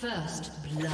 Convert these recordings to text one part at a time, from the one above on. First blood.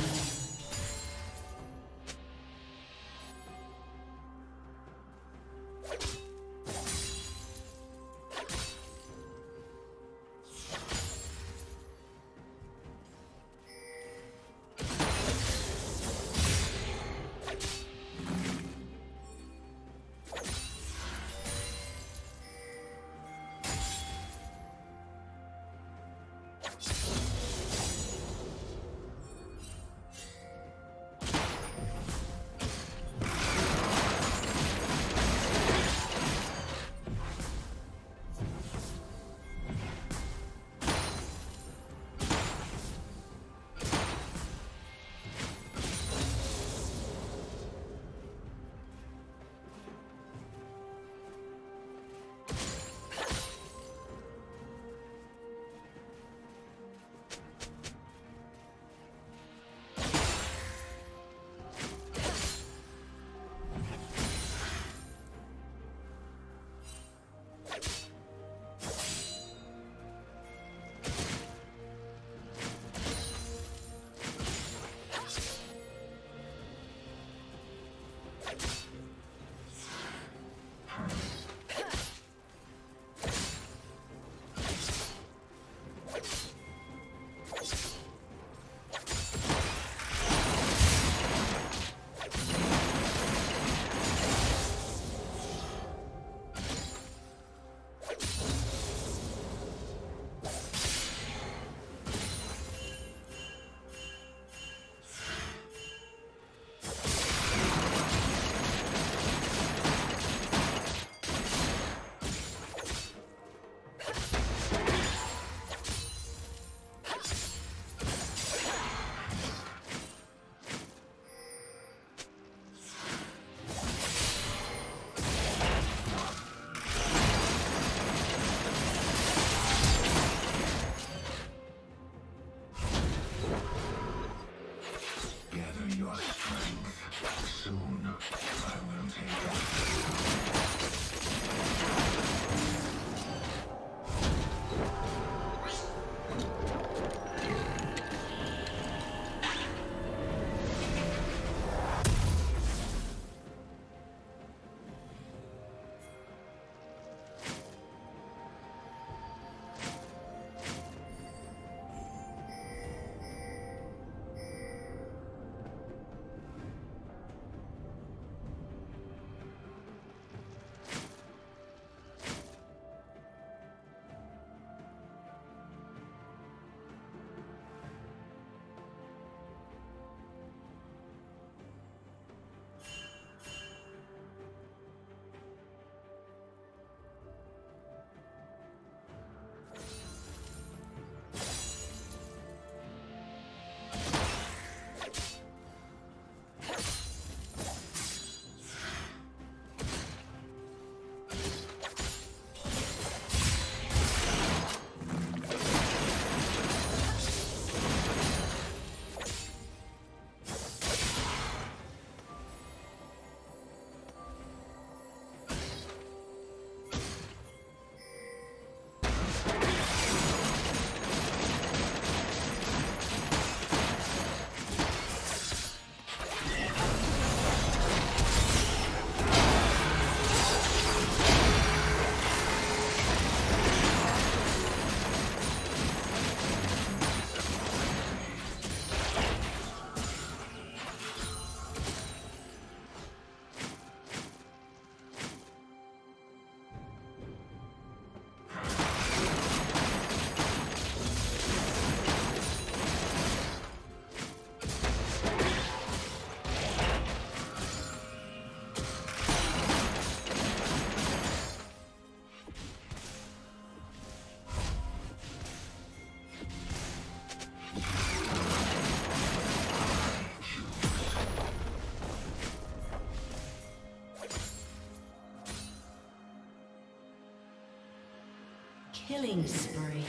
Killing spree.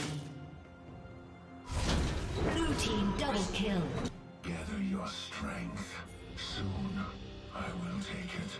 Blue team double kill. Gather your strength. Soon I will take it.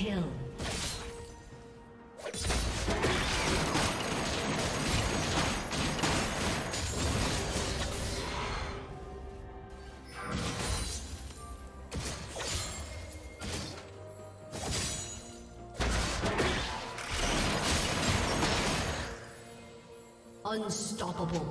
kill. Unstoppable.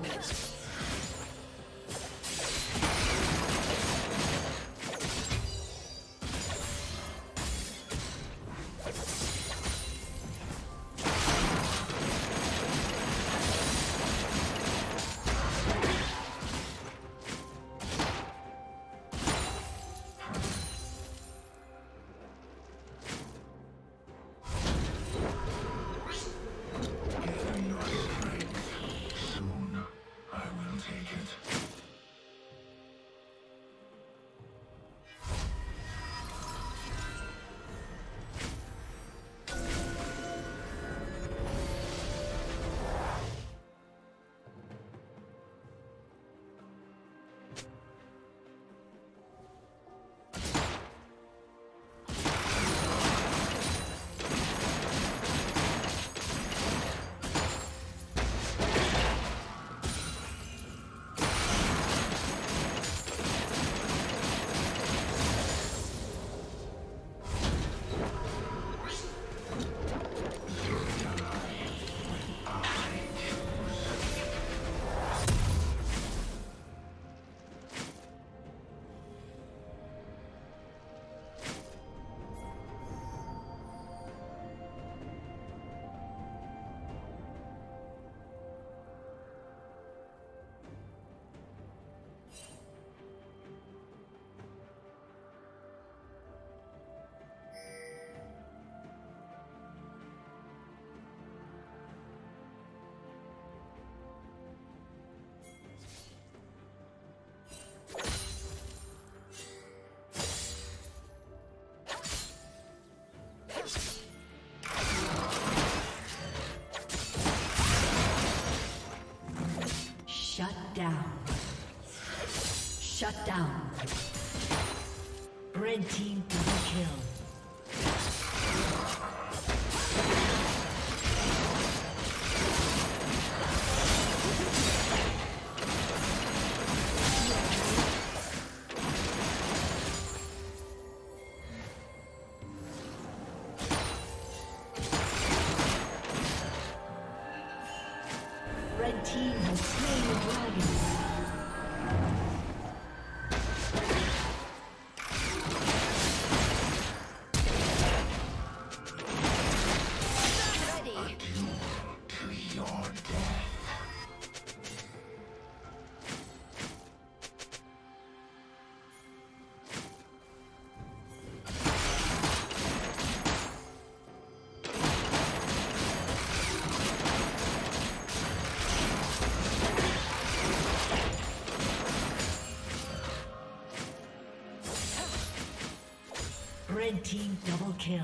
Shut down. Shut down. Red team double kill. Red team double kill.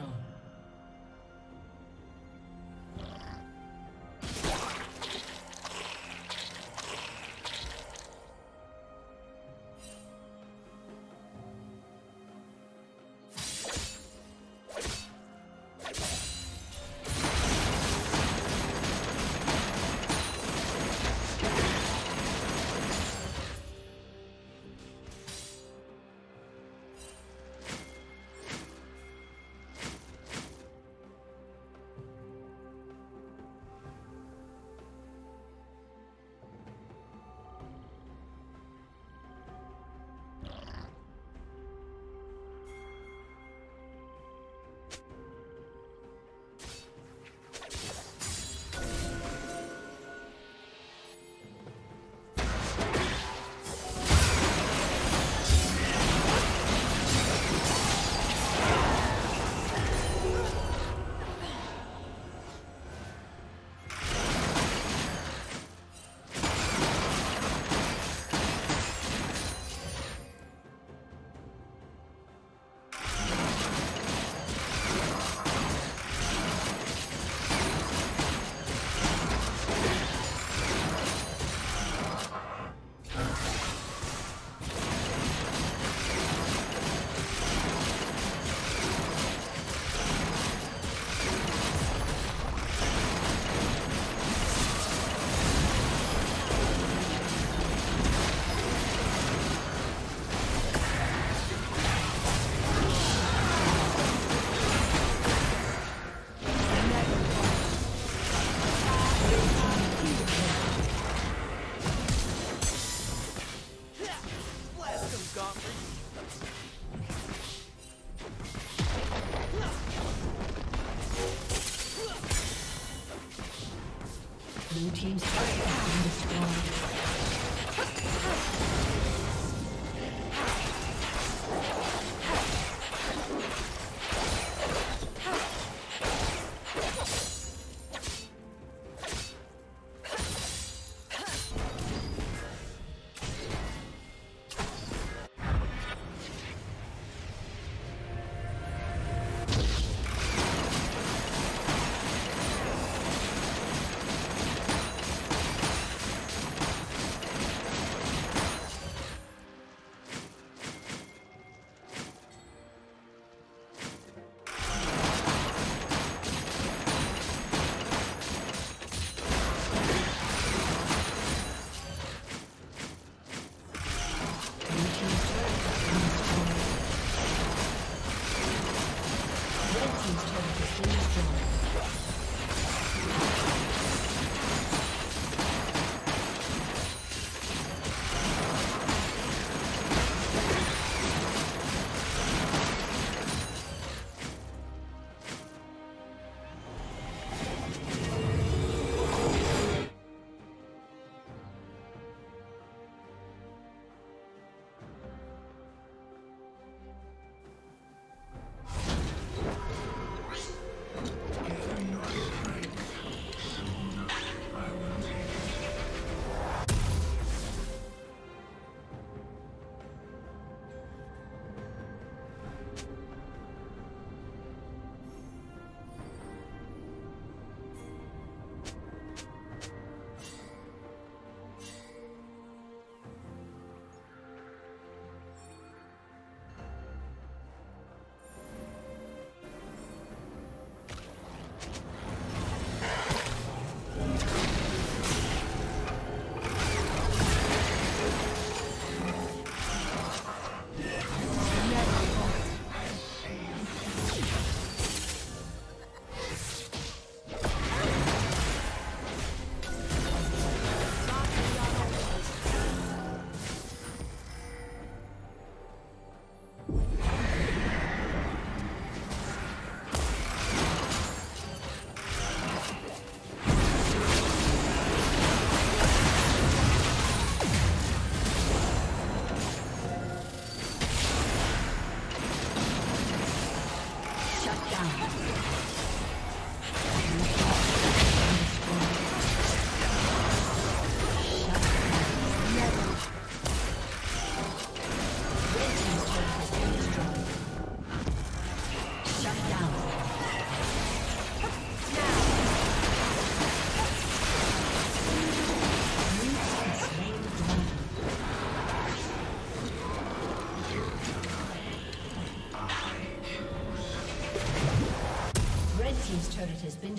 Blue team's turret has been destroyed.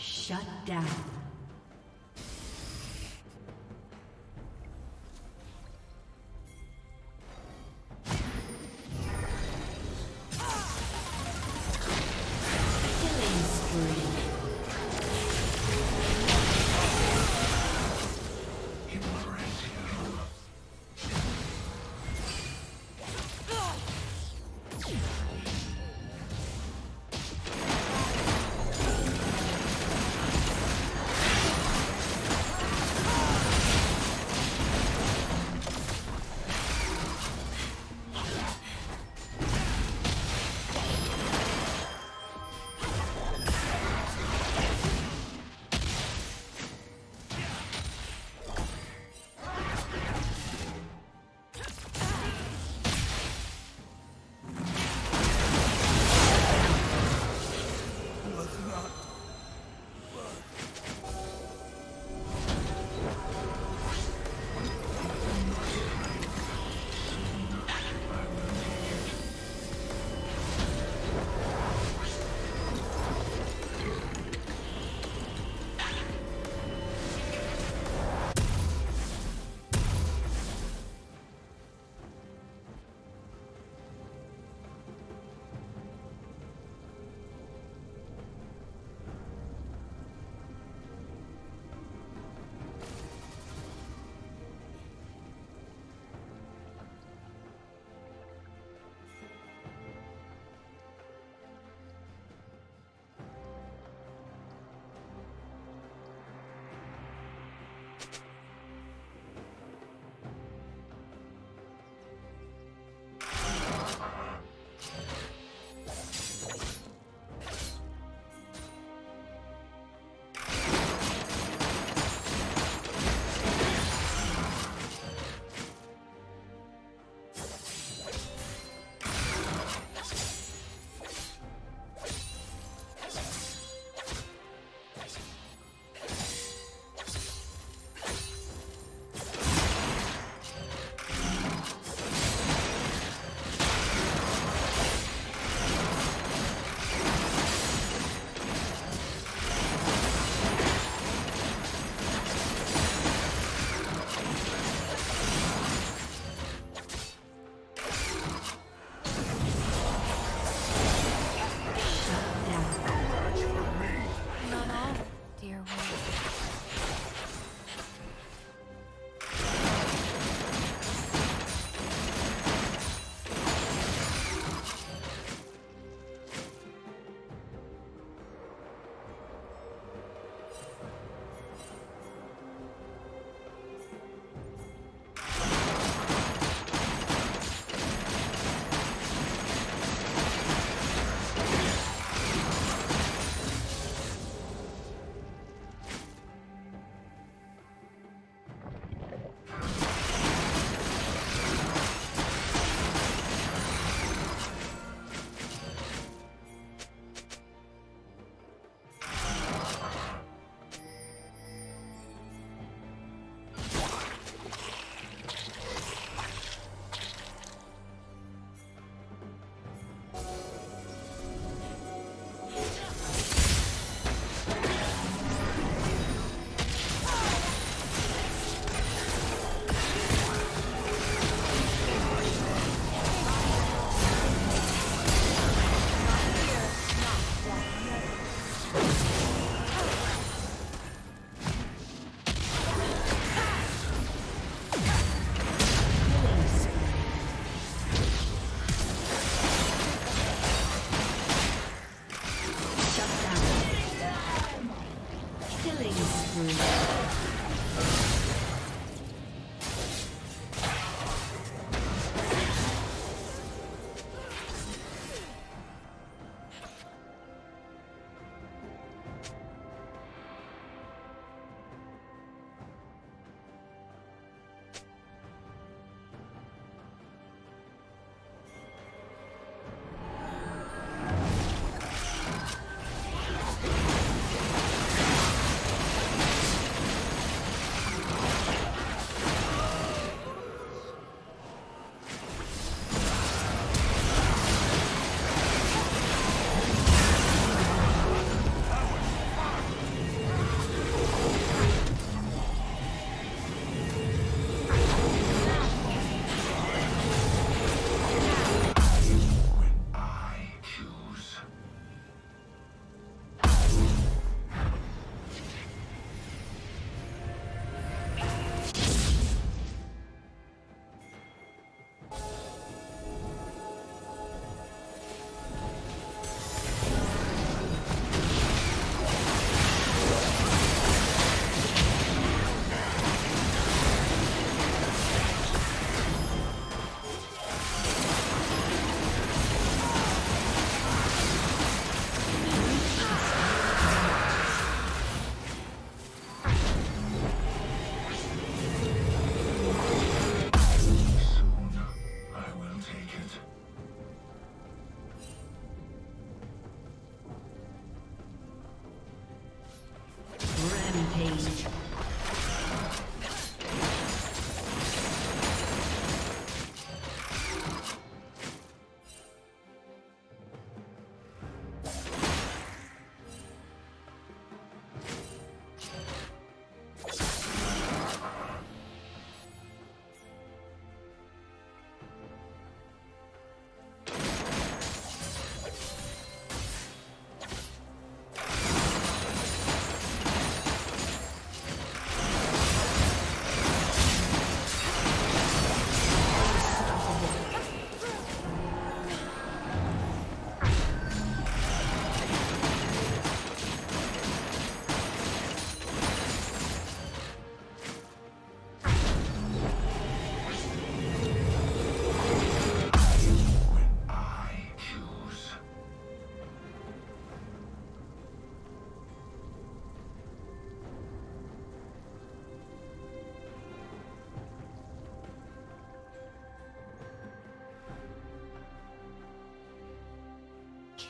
Shut down.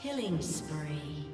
Killing spree.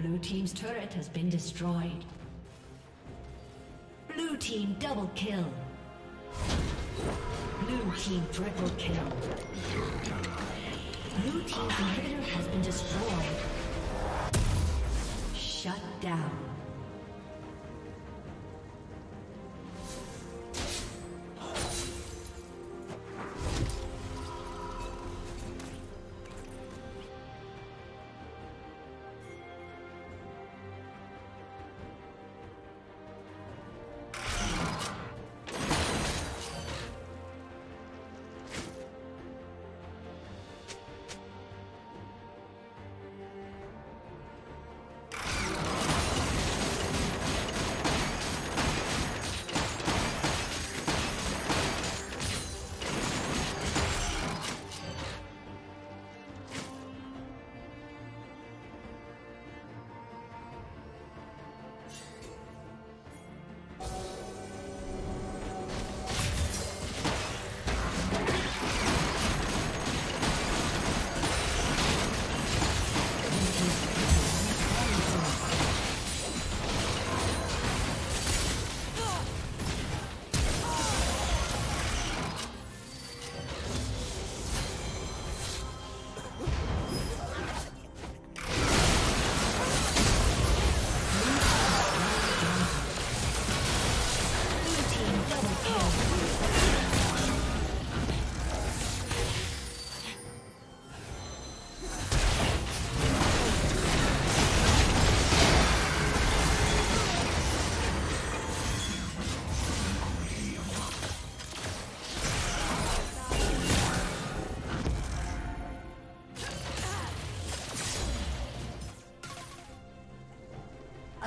Blue team's turret has been destroyed. Blue team double kill. Blue team triple kill. Blue team's inhibitor has been destroyed. Shut down.